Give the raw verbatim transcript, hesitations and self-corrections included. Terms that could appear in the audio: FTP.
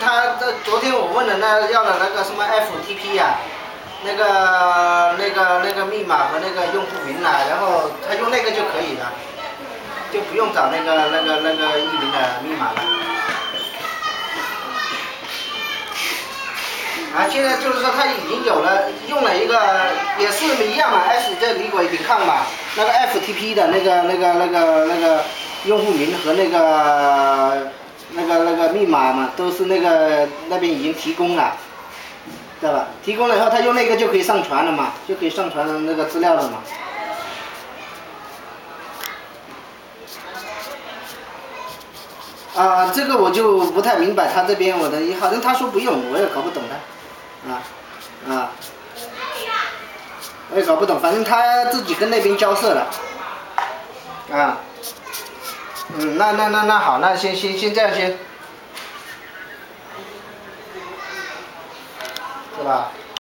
他这昨天我问的那要的那个什么 F T P 呀、啊，那个那个那个密码和那个用户名啦、啊，然后他用那个就可以了，就不用找那个那个那个域名的密码了。啊，现在就是说他已经有了，用了一个也是一样嘛 ，S 这李鬼抵抗嘛，那个 F T P 的那个那个那个那个用户名和那个。 那个那个密码嘛，都是那个那边已经提供了，知道吧？提供了以后，他用那个就可以上传了嘛，就可以上传那个资料了嘛。啊，这个我就不太明白他这边我的，好像他说不用，我也搞不懂他，啊啊，我也搞不懂，反正他自己跟那边交涉了，啊。 嗯，那那那那好，那先先先这样先，是吧？